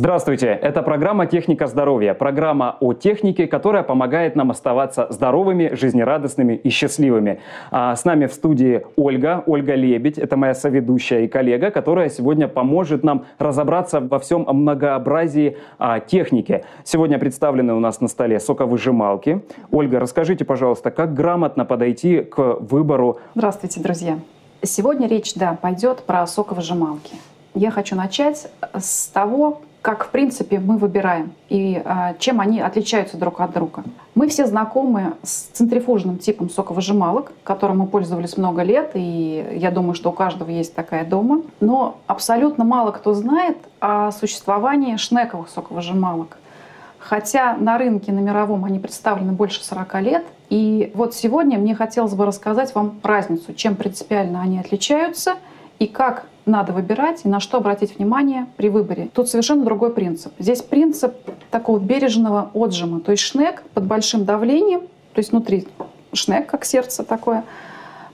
Здравствуйте! Это программа «Техника здоровья», программа о технике, которая помогает нам оставаться здоровыми, жизнерадостными и счастливыми. С нами в студии Ольга Лебедь, это моя соведущая и коллега, которая сегодня поможет нам разобраться во всем многообразии техники. Сегодня представлены у нас на столе соковыжималки. Ольга, расскажите, пожалуйста, как грамотно подойти к выбору... Здравствуйте, друзья! Сегодня речь, пойдет про соковыжималки. Я хочу начать с того, как, в принципе, мы выбираем и чем они отличаются друг от друга. Мы все знакомы с центрифужным типом соковыжималок, которым мы пользовались много лет, и я думаю, что у каждого есть такая дома. Но абсолютно мало кто знает о существовании шнековых соковыжималок. Хотя на рынке, на мировом, они представлены больше 40 лет. И вот сегодня мне хотелось бы рассказать вам разницу, чем принципиально они отличаются и как надо выбирать, и на что обратить внимание при выборе. Тут совершенно другой принцип. Здесь принцип такого бережного отжима. То есть шнек под большим давлением, то есть внутри шнек, как сердце такое,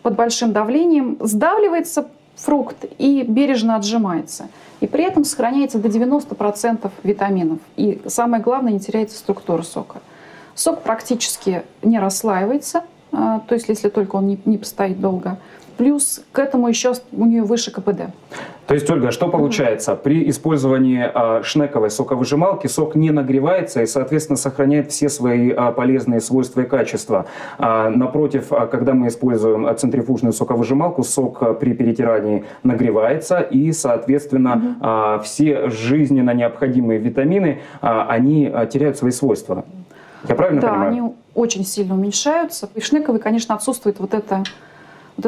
под большим давлением сдавливается фрукт и бережно отжимается. И при этом сохраняется до 90% витаминов. И самое главное, не теряется структура сока. Сок практически не расслаивается, то есть если только он не постоит долго. Плюс к этому еще у нее выше КПД. То есть, Ольга, что получается? При использовании шнековой соковыжималки сок не нагревается и, соответственно, сохраняет все свои полезные свойства и качества. Напротив, когда мы используем центрифужную соковыжималку, сок при перетирании нагревается и, соответственно, все жизненно необходимые витамины, они теряют свои свойства. Я правильно понимаю? Да, они очень сильно уменьшаются. И в шнековой, конечно, отсутствует вот это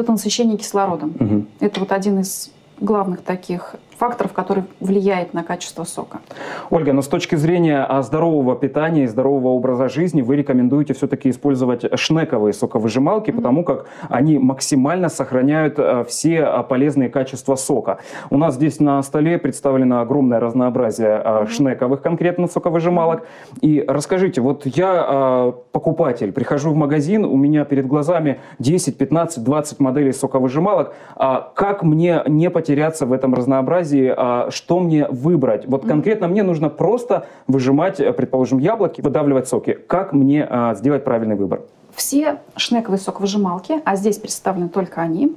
насыщение кислородом. Это вот один из главных таких факторов, который влияет на качество сока. Ольга, но с точки зрения здорового питания и здорового образа жизни вы рекомендуете все-таки использовать шнековые соковыжималки, потому как они максимально сохраняют все полезные качества сока. У нас здесь на столе представлено огромное разнообразие шнековых конкретно соковыжималок. И расскажите, вот я покупатель, прихожу в магазин, у меня перед глазами 10, 15, 20 моделей соковыжималок. Как мне не потеряться в этом разнообразии? Что мне выбрать? Вот конкретно мне нужно просто выжимать, предположим, яблоки, выдавливать соки. Как мне сделать правильный выбор? Все шнековые соковыжималки, а здесь представлены только они,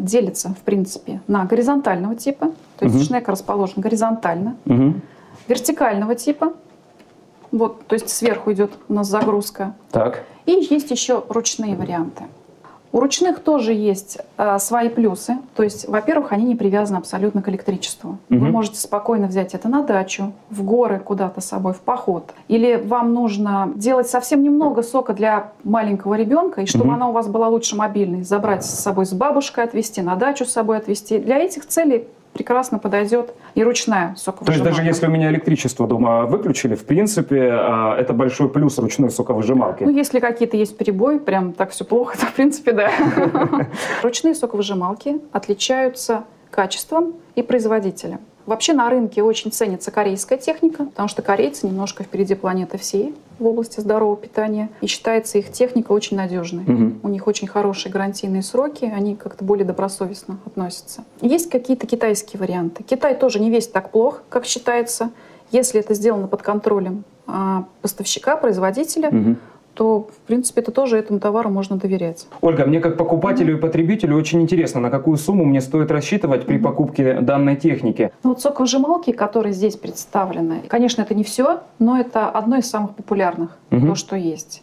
делятся, в принципе, на горизонтального типа. То есть шнек расположен горизонтально. Вертикального типа. Вот, то есть сверху идет у нас загрузка. Так. И есть еще ручные варианты. У ручных тоже есть свои плюсы. То есть, во-первых, они не привязаны абсолютно к электричеству. Вы можете спокойно взять это на дачу, в горы куда-то с собой, в поход. Или вам нужно делать совсем немного сока для маленького ребенка, и чтобы она у вас была лучше мобильной. Забрать с собой с бабушкой, отвезти на дачу с собой, отвезти. Для этих целей прекрасно подойдет и ручная соковыжималка. То есть даже если у меня электричество дома выключили, в принципе, это большой плюс ручной соковыжималки. Ну, если какие-то есть перебои, прям так все плохо, то в принципе, да. Ручные соковыжималки отличаются качеством и производителем. Вообще на рынке очень ценится корейская техника, потому что корейцы немножко впереди планеты всей в области здорового питания. И считается их техника очень надежной. У них очень хорошие гарантийные сроки, они как-то более добросовестно относятся. Есть какие-то китайские варианты. Китай тоже не весь так плох, как считается. Если это сделано под контролем поставщика, производителя, то, в принципе, это тоже этому товару можно доверять. Ольга, мне как покупателю и потребителю очень интересно, на какую сумму мне стоит рассчитывать при покупке данной техники. Ну, вот соковыжималки, которые здесь представлены, конечно, это не все, но это одно из самых популярных, то, что есть.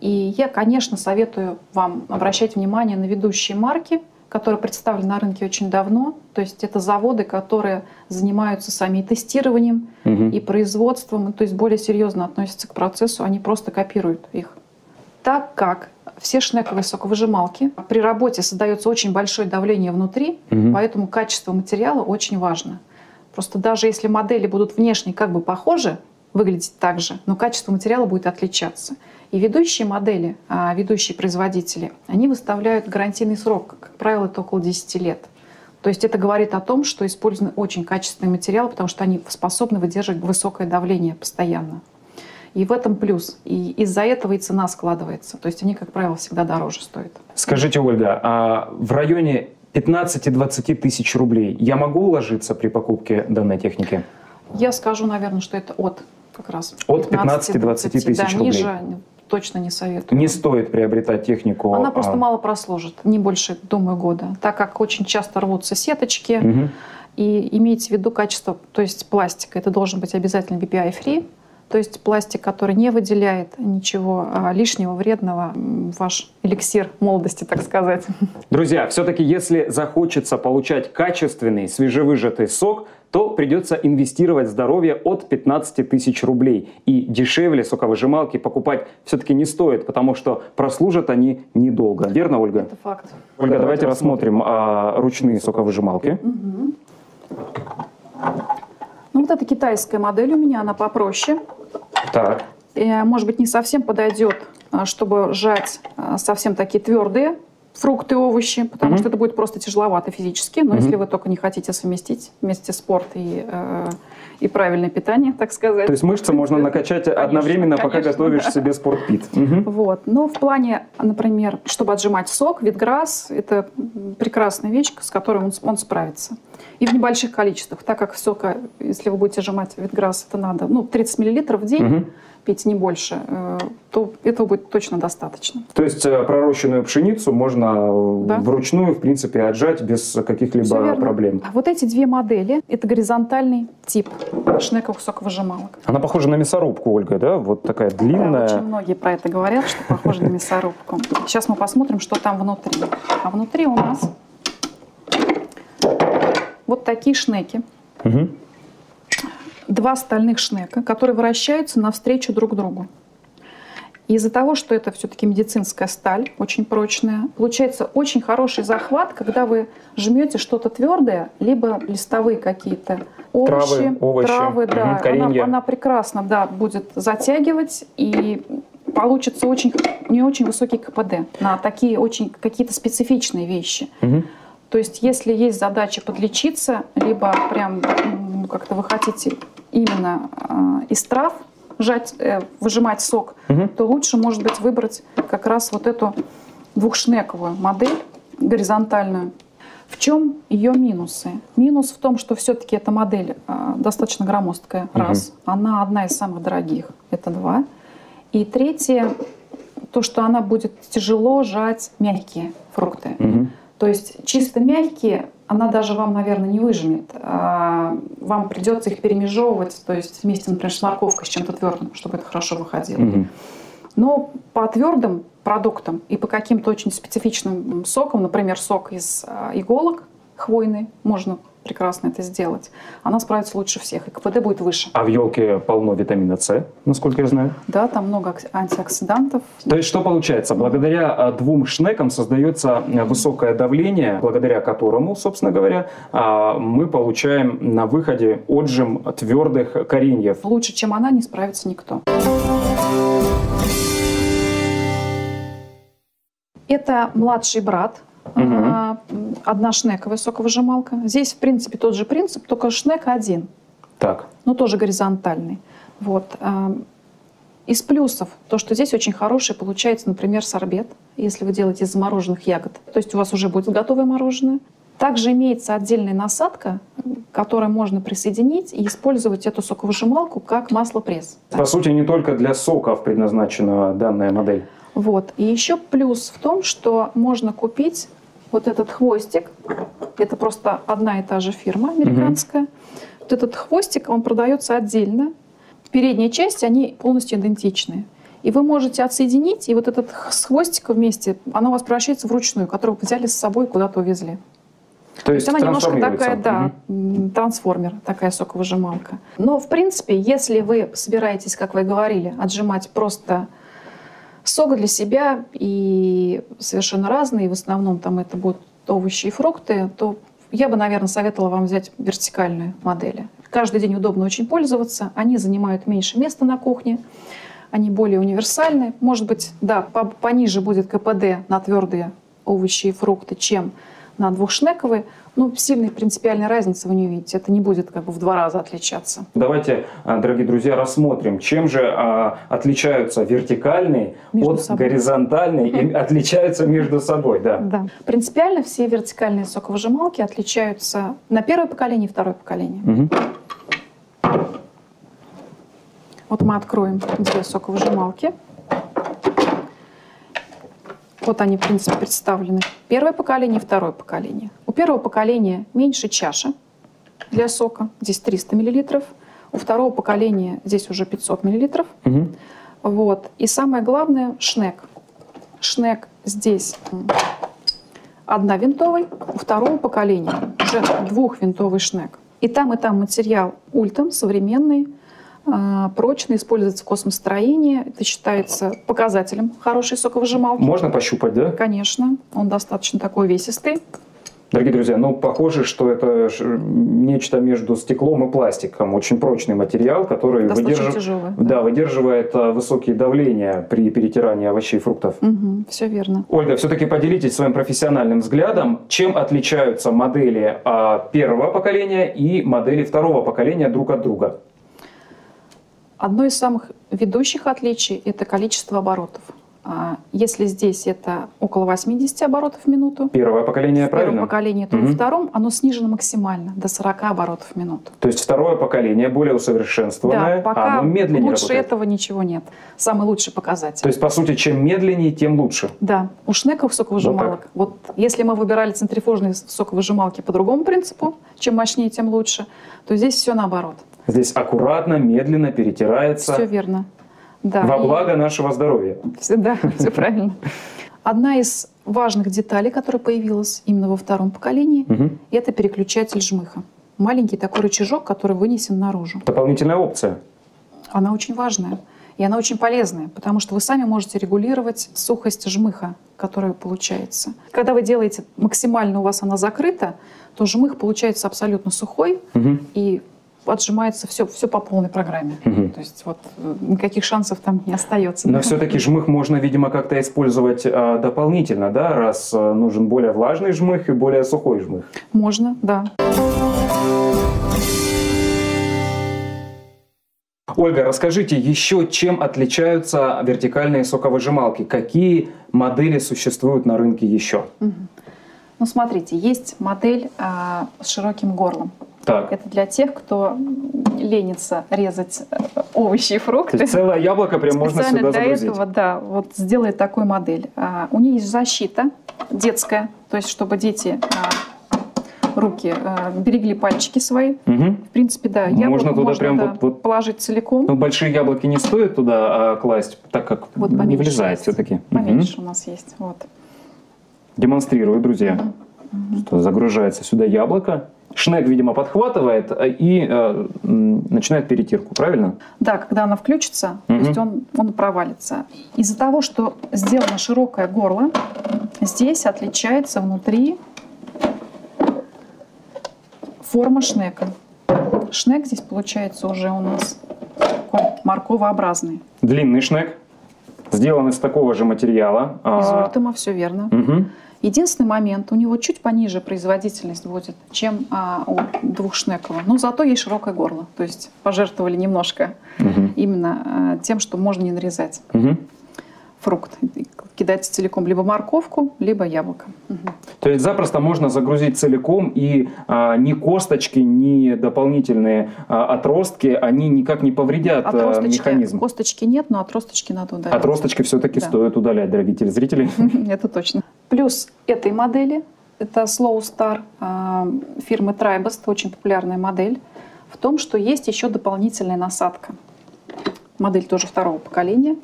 И я, конечно, советую вам обращать внимание на ведущие марки, которые представлены на рынке очень давно. То есть это заводы, которые занимаются сами тестированием и производством, то есть более серьезно относятся к процессу, они просто копируют их. Так как все шнековые соковыжималки при работе создается очень большое давление внутри, поэтому качество материала очень важно. Просто даже если модели будут внешне как бы похожи, выглядеть так же, но качество материала будет отличаться. И ведущие модели, ведущие производители, они выставляют гарантийный срок, как правило, это около 10 лет. То есть это говорит о том, что использован очень качественный материал, потому что они способны выдерживать высокое давление постоянно. И в этом плюс. И из-за этого и цена складывается. То есть они, как правило, всегда дороже стоят. Скажите, Ольга, а в районе 15-20 тысяч рублей я могу уложиться при покупке данной техники? Я скажу, наверное, что это от 15–20 тысяч рублей. Ниже точно не советую. Не стоит приобретать технику. Она просто мало прослужит, не больше, думаю, года, так как очень часто рвутся сеточки. Угу. И имейте в виду качество, то есть пластика. Это должен быть обязательно BPA free, то есть пластик, который не выделяет ничего лишнего, вредного, ваш эликсир молодости, так сказать. Друзья, все-таки если захочется получать качественный свежевыжатый сок, то придется инвестировать в здоровье от 15 тысяч рублей. И дешевле соковыжималки покупать все-таки не стоит, потому что прослужат они недолго. Верно, Ольга? Это факт. Ольга, давайте рассмотрим ручные соковыжималки. Угу. Ну, вот эта китайская модель у меня, она попроще. Так. Может быть, не совсем подойдет, чтобы жать совсем такие твердые фрукты и овощи, потому что это будет просто тяжеловато физически. Но если вы только не хотите совместить вместе спорт и правильное питание, так сказать. То есть мышцы можно накачать одновременно, конечно, пока готовишь себе спортпит. Вот. Но в плане, например, чтобы отжимать сок, витграс – это прекрасная вещь, с которой он справится. И в небольших количествах, так как сока, если вы будете отжимать витграс, это надо 30 мл в день. Пить не больше, то этого будет точно достаточно. То есть пророщенную пшеницу можно вручную, в принципе, отжать без каких-либо проблем. А вот эти две модели – это горизонтальный тип шнековых соковыжималок. Она похожа на мясорубку, Ольга, да? Вот такая длинная. Да, очень многие про это говорят, что похожа на мясорубку. Сейчас мы посмотрим, что там внутри. А внутри у нас вот такие шнеки. Два стальных шнека, которые вращаются навстречу друг другу. Из-за того, что это все-таки медицинская сталь, очень прочная, получается очень хороший захват, когда вы жмете что-то твердое, либо листовые какие-то овощи, травы, да, она прекрасно, да, будет затягивать, и получится не очень высокий КПД на такие очень какие-то специфичные вещи. То есть, если есть задача подлечиться, либо прям как-то вы хотите именно из трав выжимать сок, то лучше, может быть, выбрать как раз вот эту двухшнековую модель горизонтальную. В чем ее минусы? Минус в том, что все-таки эта модель достаточно громоздкая, раз. Она одна из самых дорогих, это два. И третье, то, что она будет тяжело жать мягкие фрукты. То есть чисто мягкие она даже вам, наверное, не выжмет. Вам придется их перемежевывать, то есть вместе, например, с морковкой, с чем-то твердым, чтобы это хорошо выходило. Но по твердым продуктам и по каким-то очень специфичным сокам, например, сок из иголок хвойный, можно прекрасно это сделать. Она справится лучше всех, и КПД будет выше. А в елке полно витамина С, насколько я знаю. Да, там много антиоксидантов. То есть что получается? Благодаря двум шнекам создается высокое давление, благодаря которому, собственно говоря, мы получаем на выходе отжим твердых кореньев. Лучше, чем она, не справится никто. Это младший брат. Одна шнековая соковыжималка. Здесь, в принципе, тот же принцип, только шнек один. Так. Но тоже горизонтальный. Вот. Из плюсов то, что здесь очень хороший получается, например, сорбет, если вы делаете из замороженных ягод. То есть у вас уже будет готовое мороженое. Также имеется отдельная насадка, которую можно присоединить и использовать эту соковыжималку как маслопресс. По сути, не только для соков предназначена данная модель. Вот. И еще плюс в том, что можно купить вот этот хвостик. Это просто одна и та же фирма американская. Вот этот хвостик, он продается отдельно. Передние части, они полностью идентичны. И вы можете отсоединить, и вот этот с хвостиком вместе, она у вас превращается в ручную, которую вы взяли с собой, куда-то увезли. То есть она немножко такая, да, трансформер, такая соковыжималка. Но, в принципе, если вы собираетесь, как вы говорили, отжимать просто сок для себя и совершенно разные, в основном там это будут овощи и фрукты, то я бы, наверное, советовала вам взять вертикальные модели. Каждый день удобно очень пользоваться, они занимают меньше места на кухне, они более универсальны. Может быть, да, пониже будет КПД на твердые овощи и фрукты, чем на двухшнековые, но сильной принципиальной разницы вы не увидите. Это не будет как бы в 2 раза отличаться. Давайте, дорогие друзья, рассмотрим, чем же отличаются вертикальные от горизонтальной и отличаются между собой. Да. Принципиально все вертикальные соковыжималки отличаются на 1-е поколение и 2-е поколение. Вот мы откроем две соковыжималки. Вот они, в принципе, представлены. Первое поколение, второе поколение. У первого поколения меньше чаша для сока. Здесь 300 мл. У второго поколения здесь уже 500 мл. Угу. Вот. И самое главное, шнек. Шнек здесь одновинтовый. У второго поколения уже двухвинтовый шнек. И там материал ультам, современный, прочный, используется в космостроении. Это считается показателем хорошей соковыжималки. Можно пощупать, да? Конечно. Он достаточно такой весистый. Дорогие друзья, ну похоже, что это нечто между стеклом и пластиком. Очень прочный материал, который выдерживает высокие давления при перетирании овощей и фруктов. Угу, все верно. Ольга, все-таки поделитесь своим профессиональным взглядом, чем отличаются модели первого поколения и модели второго поколения друг от друга. Одно из самых ведущих отличий – это количество оборотов. Если здесь это около 80 оборотов в минуту. Первое поколение, правильно? Первое поколение, то во втором оно снижено максимально до 40 оборотов в минуту. То есть второе поколение более усовершенствованное, да, пока оно медленнее лучше работает. Этого ничего нет. Самый лучший показатель. То есть, по сути, чем медленнее, тем лучше. Да. У шнеков соковыжималок. Вот, вот если мы выбирали центрифужные соковыжималки по другому принципу, чем мощнее, тем лучше, то здесь все наоборот. Здесь аккуратно, медленно перетирается. Все верно. Да, во благо нашего здоровья. Да, все правильно. Одна из важных деталей, которая появилась именно во втором поколении, это переключатель жмыха. Маленький такой рычажок, который вынесен наружу. Дополнительная опция. Она очень важная. И она очень полезная, потому что вы сами можете регулировать сухость жмыха, которая получается. Когда вы делаете максимально, у вас она закрыта, то жмых получается абсолютно сухой и отжимается все по полной программе. То есть вот никаких шансов там не остается. Но все-таки жмых можно, видимо, как-то использовать дополнительно, да, раз нужен более влажный жмых и более сухой жмых. Можно, да. Ольга, расскажите еще, чем отличаются вертикальные соковыжималки? Какие модели существуют на рынке еще? Ну, смотрите, есть модель с широким горлом. Так. Это для тех, кто ленится резать овощи и фрукты. То есть целое яблоко прям можно сюда загрузить. Для этого, да, вот сделает такую модель. У нее есть защита детская, то есть чтобы дети руки берегли пальчики свои. В принципе, да, яблоко можно туда прям вот положить целиком. Но большие яблоки не стоит туда класть, так как вот не влезает все-таки. Поменьше у нас есть. Вот. Демонстрирую, друзья, что загружается сюда яблоко. Шнек, видимо, подхватывает и начинает перетирку, правильно? Да, когда она включится, то есть он провалится. Из-за того, что сделано широкое горло, здесь отличается внутри форма шнека. Шнек здесь получается уже у нас морковообразный. Длинный шнек, сделан из такого же материала. Из ультама, все верно. Единственный момент, у него чуть пониже производительность будет, чем у двухшнекового. Но зато есть широкое горло. То есть пожертвовали немножко именно тем, что можно не нарезать фрукт. Кидать целиком либо морковку, либо яблоко. То есть запросто можно загрузить целиком, и ни косточки, ни дополнительные отростки, они никак не повредят механизм. Косточки нет, но отросточки надо удалять. Отросточки все-таки стоит удалять, дорогие телезрители. Это точно. Плюс этой модели, это Slow Star фирмы Tribest, очень популярная модель, в том, что есть еще дополнительная насадка. Модель тоже второго поколения.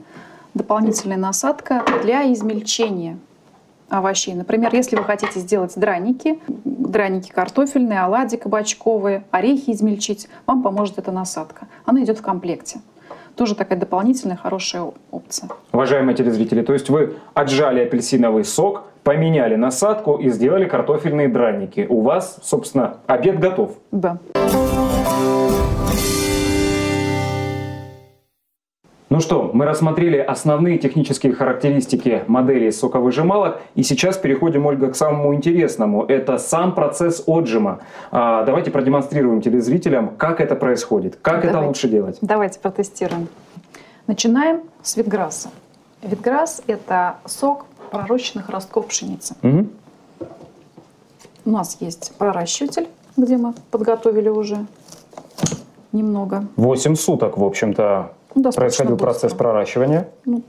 Дополнительная насадка для измельчения овощей. Например, если вы хотите сделать драники картофельные, оладьи кабачковые, орехи измельчить, вам поможет эта насадка. Она идет в комплекте. Тоже такая дополнительная хорошая опция. Уважаемые телезрители, то есть вы отжали апельсиновый сок, поменяли насадку и сделали картофельные драники. У вас, собственно, обед готов. Да. Ну что, мы рассмотрели основные технические характеристики моделей соковыжималок. И сейчас переходим, Ольга, к самому интересному. Это сам процесс отжима. Давайте продемонстрируем телезрителям, как это происходит. Как это лучше делать? Давайте протестируем. Начинаем с витграса. Витграс – это сок пророщенных ростков пшеницы. У нас есть проращиватель, где мы подготовили уже немного. 8 суток, в общем-то. Происходил процесс проращивания. Ну,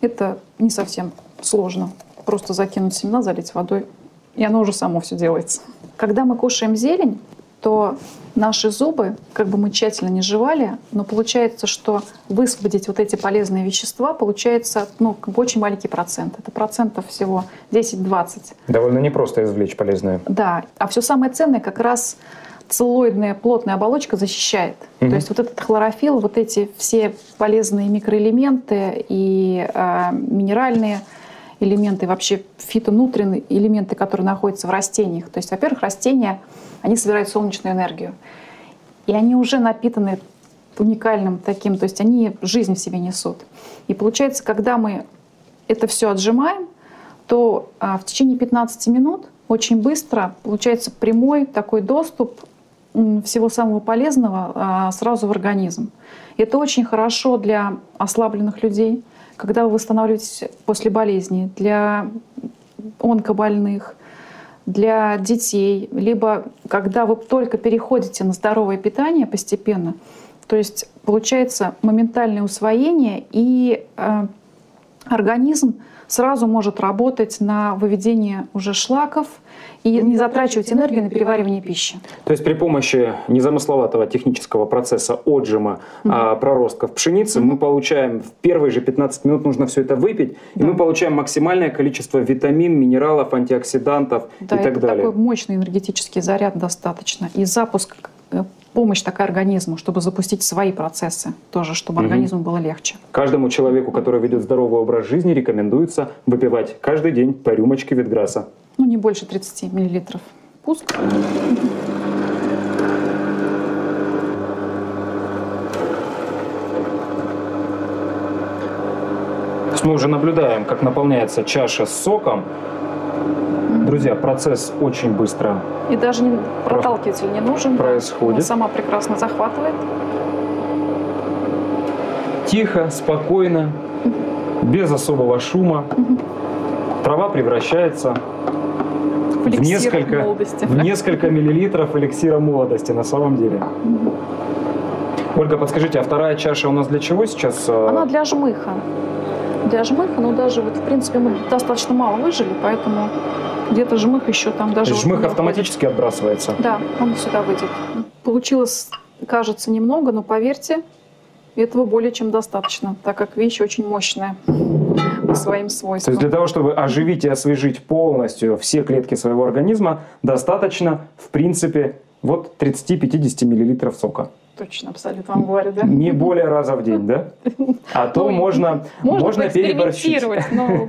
это не совсем сложно. Просто закинуть семена, залить водой, и оно уже само все делается. Когда мы кушаем зелень, то наши зубы, как бы мы тщательно не жевали, но получается, что высвободить вот эти полезные вещества получается, ну, как бы очень маленький процент. Это процентов всего 10-20. Довольно непросто извлечь полезное. Да, а все самое ценное как раз целлулоидная плотная оболочка защищает. То есть вот этот хлорофилл, вот эти все полезные микроэлементы и минеральные элементы, вообще фитонутренные элементы, которые находятся в растениях. То есть, во-первых, растения, они собирают солнечную энергию. И они уже напитаны уникальным таким, то есть они жизнь в себе несут. И получается, когда мы это все отжимаем, то в течение 15 минут очень быстро получается прямой такой доступ всего самого полезного сразу в организм. Это очень хорошо для ослабленных людей, когда вы восстанавливаетесь после болезни, для онкобольных, для детей, либо когда вы только переходите на здоровое питание постепенно, то есть получается моментальное усвоение, и организм сразу может работать на выведение уже шлаков и не затрачивать энергию на переваривание пищи. То есть при помощи незамысловатого технического процесса отжима проростков пшеницы мы получаем, в первые же 15 минут нужно все это выпить, и мы получаем максимальное количество витамин, минералов, антиоксидантов и так далее. Такой мощный энергетический заряд достаточно. И запуск, помощь такая организму, чтобы запустить свои процессы тоже, чтобы организму было легче. Каждому человеку, который ведет здоровый образ жизни, рекомендуется выпивать каждый день по рюмочке витграса. Ну, не больше 30 мл. Пуск. То есть мы уже наблюдаем, как наполняется чаша с соком. Друзья, процесс очень быстро. И даже проталкиватель не нужен. Происходит. Он сама прекрасно захватывает. Тихо, спокойно, без особого шума. Трава превращается в несколько миллилитров эликсира молодости на самом деле. Ольга, подскажите, а вторая чаша у нас для чего сейчас? Она для жмыха. Для жмыха, но даже вот в принципе мы достаточно мало выжили, поэтому где-то жмых еще там даже... То есть жмых автоматически отбрасывается? Да, он сюда выйдет. Получилось, кажется, немного, но поверьте, этого более чем достаточно, так как вещь очень мощная по своим свойствам. То есть для того, чтобы оживить и освежить полностью все клетки своего организма, достаточно, в принципе, вот 30-50 мл сока. Точно, абсолютно вам говорю, да? Не более раза в день, да? А то можно переборщить. Но,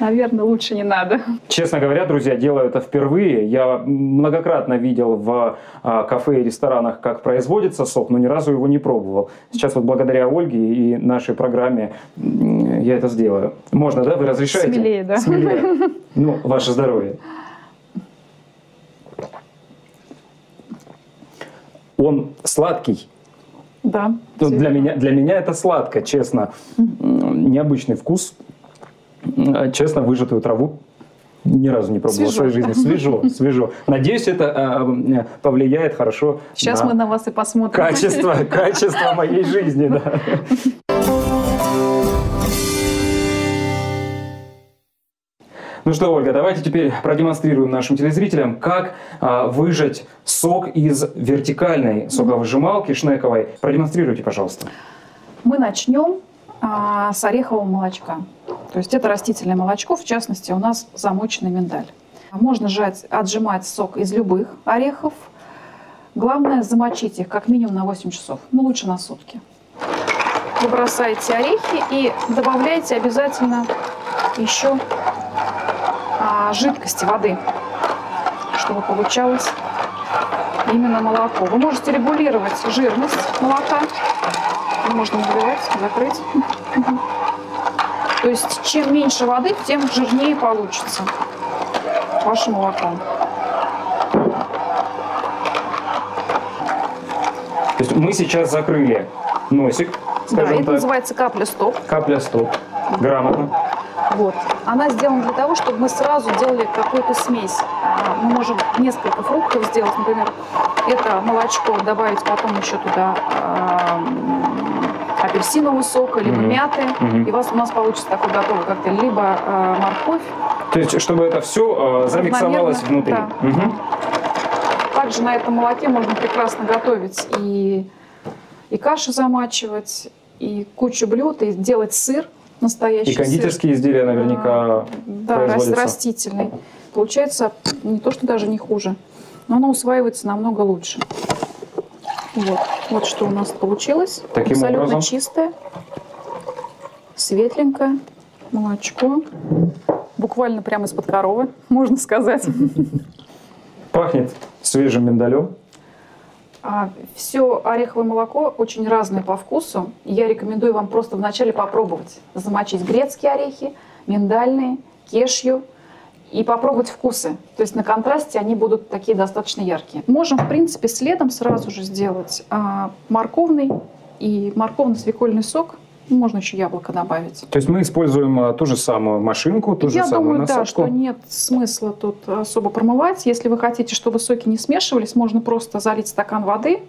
наверное, лучше не надо. Честно говоря, друзья, делаю это впервые. Я многократно видел в кафе и ресторанах, как производится сок, но ни разу его не пробовал. Сейчас вот благодаря Ольге и нашей программе я это сделаю. Можно, да? Вы разрешаете? Смелее, да? Смелее. Ну, ваше здоровье. Он сладкий. Да. Для меня это сладко, честно. Необычный вкус. Честно, выжатую траву ни разу не пробовала в своей жизни. Свежо, свежо. Надеюсь, это повлияет хорошо. Сейчас мы на вас и посмотрим. Качество моей жизни, да. Ну что, Ольга, давайте теперь продемонстрируем нашим телезрителям, как выжать сок из вертикальной соковыжималки шнековой. Продемонстрируйте, пожалуйста. Мы начнем с орехового молочка. То есть это растительное молочко, в частности, у нас замоченный миндаль. Можно отжимать сок из любых орехов. Главное, замочить их как минимум на 8 часов, ну лучше на сутки. Вы бросаете орехи и добавляете обязательно еще жидкости, воды, чтобы получалось именно молоко. Вы можете регулировать жирность молока. Можно наливать, закрыть. То есть чем меньше воды, тем жирнее получится ваше молоко. То есть мы сейчас закрыли носик, скажем так. Да, это называется капля-стоп. Капля-стоп. Грамотно. Вот. Она сделана для того, чтобы мы сразу делали какую-то смесь. Мы можем несколько фруктов сделать, например, это молочко, добавить потом еще туда апельсинового сока, либо мяты. И у нас получится такой готовый коктейль, либо морковь. То есть, чтобы это все замиксовалось внутри. Да. Также на этом молоке можно прекрасно готовить и кашу замачивать, и кучу блюд, и делать сыр настоящий. И кондитерские изделия наверняка производятся. Да, растительный. Получается не то, что даже не хуже, но оно усваивается намного лучше. Вот, вот что у нас получилось. Таким абсолютно образом. Чистое, светленькое молочко. Буквально прямо из-под коровы, можно сказать. Пахнет свежим миндалем. Все ореховое молоко очень разное по вкусу. Я рекомендую вам просто вначале попробовать замочить грецкие орехи, миндальные, кешью и попробовать вкусы. То есть на контрасте они будут такие достаточно яркие. Можем, в принципе, следом сразу же сделать морковный и морковно-свекольный сок. Можно еще яблоко добавить. То есть мы используем ту же самую машинку, ту же самую насадку? Я думаю, да, что нет смысла тут особо промывать. Если вы хотите, чтобы соки не смешивались, можно просто залить стакан воды,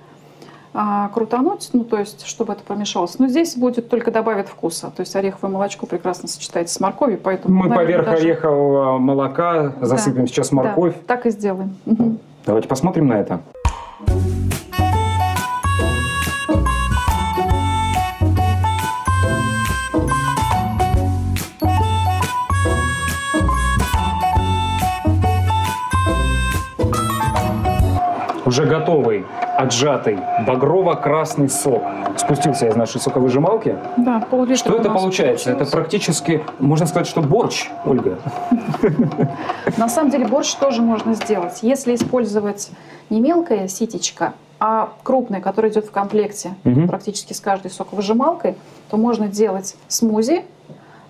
крутануть, ну то есть, чтобы это помешалось. Но здесь будет только добавить вкуса. То есть ореховое молочко прекрасно сочетается с морковью, поэтому... Мы поверх орехового молока засыпем сейчас морковь. Да, так и сделаем. Давайте посмотрим на это. Уже готовый, отжатый, багрово-красный сок. Спустился из нашей соковыжималки. Да, пол-литра. Что это получается? Получилось. Это практически, можно сказать, что борщ, Ольга. На самом деле борщ тоже можно сделать. Если использовать не мелкое ситечко, а крупное, которое идет в комплекте практически с каждой соковыжималкой, то можно делать смузи,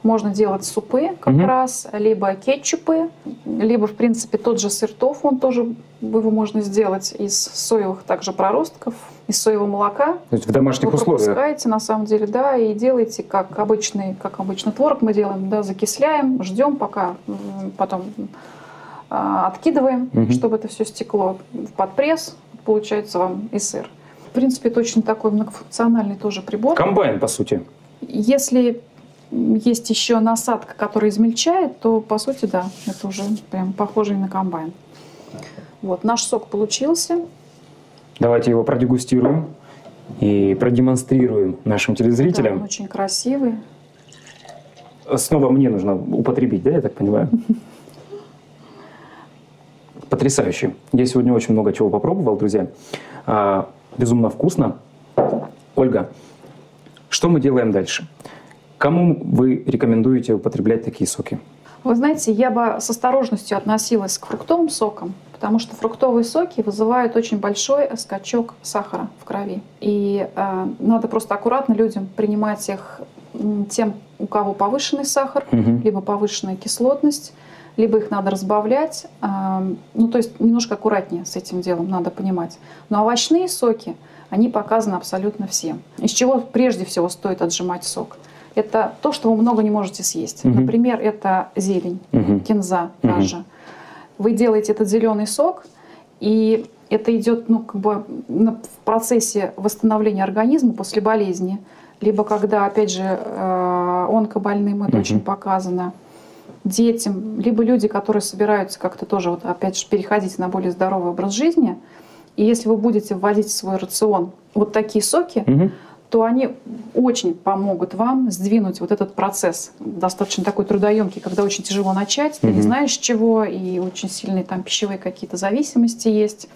можно делать супы как раз, либо кетчупы, либо, в принципе, тот же сыр тофу, он тоже его можно сделать из соевых также проростков, из соевого молока. То есть в домашних условиях? Вы пропускаете, на самом деле, да, и делаете, как обычно творог мы делаем, да, закисляем, ждем, пока потом откидываем, чтобы это все стекло под пресс, получается вам и сыр. В принципе, это очень такой многофункциональный тоже прибор. Комбайн, по сути. Если... Есть еще насадка, которая измельчает, то, по сути, да, это уже прям похоже на комбайн. Вот, наш сок получился. Давайте его продегустируем и продемонстрируем нашим телезрителям. Да, он очень красивый. Снова мне нужно употребить, да, я так понимаю? Потрясающе. Я сегодня очень много чего попробовал, друзья. Безумно вкусно. Ольга, что мы делаем дальше? Кому вы рекомендуете употреблять такие соки? Вы знаете, я бы с осторожностью относилась к фруктовым сокам, потому что фруктовые соки вызывают очень большой скачок сахара в крови. И надо просто аккуратно людям принимать их тем, у кого повышенный сахар, либо повышенная кислотность, либо их надо разбавлять. Ну, то есть немножко аккуратнее с этим делом надо понимать. Но овощные соки, они показаны абсолютно всем. Из чего прежде всего стоит отжимать сок? Это то, что вы много не можете съесть. Например, это зелень, кинза даже. Вы делаете этот зеленый сок, и это идет в процессе восстановления организма после болезни, либо когда, опять же, онкобольным это очень показано, детям, либо люди, которые собираются как-то тоже, вот, опять же, переходить на более здоровый образ жизни. И если вы будете вводить в свой рацион вот такие соки, то они очень помогут вам сдвинуть вот этот процесс, достаточно такой трудоемкий, когда очень тяжело начать, ты не знаешь чего, и очень сильные там пищевые какие-то зависимости есть,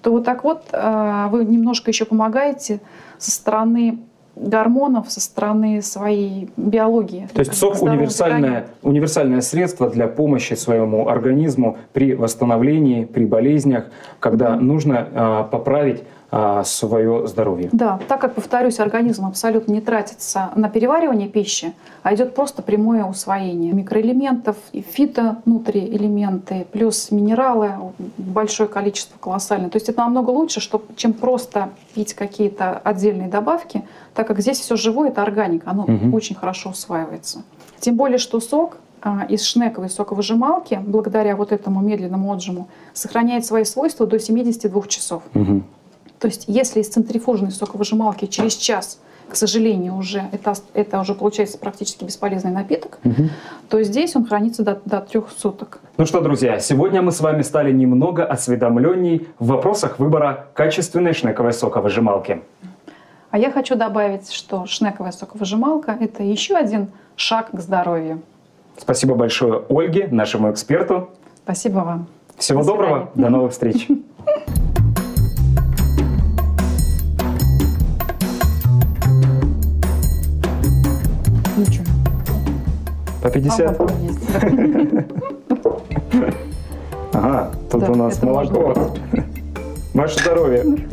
то вот так вот вы немножко еще помогаете со стороны гормонов, со стороны своей биологии. То есть сок — универсальное средство для помощи своему организму при восстановлении, при болезнях, когда нужно поправить свое здоровье. Да, так как, повторюсь, организм абсолютно не тратится на переваривание пищи, а идет просто прямое усвоение микроэлементов, фитонутриэлементы, плюс минералы, большое количество колоссальное. То есть это намного лучше, чем просто пить какие-то отдельные добавки, так как здесь все живое, это органика, оно очень хорошо усваивается. Тем более, что сок из шнековой соковыжималки, благодаря вот этому медленному отжиму, сохраняет свои свойства до 72 часов. То есть если из центрифужной соковыжималки через час, к сожалению, уже это уже получается практически бесполезный напиток, то здесь он хранится до 3 суток. Ну что, друзья, сегодня мы с вами стали немного осведомленней в вопросах выбора качественной шнековой соковыжималки. А я хочу добавить, что шнековая соковыжималка – это еще один шаг к здоровью. Спасибо большое Ольге, нашему эксперту. Спасибо вам. Всего доброго, до новых встреч. По 50? Ага, тут у нас молоко. Ваше здоровье.